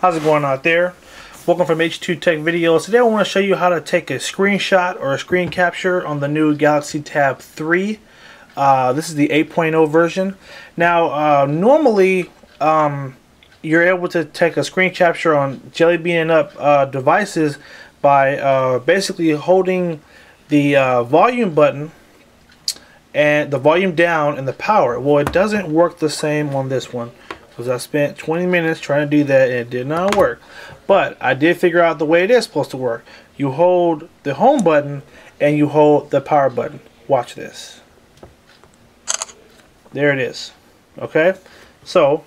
How's it going out there? Welcome from H2TechVideos. Today I want to show you how to take a screenshot or a screen capture on the new Galaxy Tab 3. This is the 8.0 version. Now normally you're able to take a screen capture on Jelly Bean up devices by basically holding the volume button and the volume down and the power. Well, it doesn't work the same on this one, because I spent 20 minutes trying to do that and it did not work. But I did figure out the way it is supposed to work. You hold the home button and you hold the power button. Watch this. There it is. Okay, so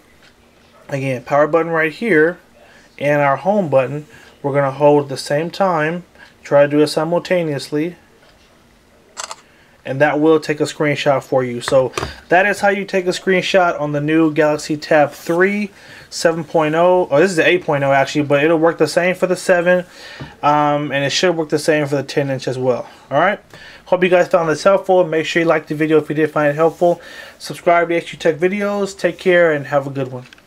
again, power button right here and our home button, we're gonna hold at the same time, try to do it simultaneously, and that will take a screenshot for you. So that is how you take a screenshot on the new Galaxy Tab 3 7.0. Oh, this is the 8.0 actually, but it'll work the same for the 7, and it should work the same for the 10 inch as well. Alright, hope you guys found this helpful. Make sure you like the video if you did find it helpful. Subscribe to H2TechVideos. Take care and have a good one.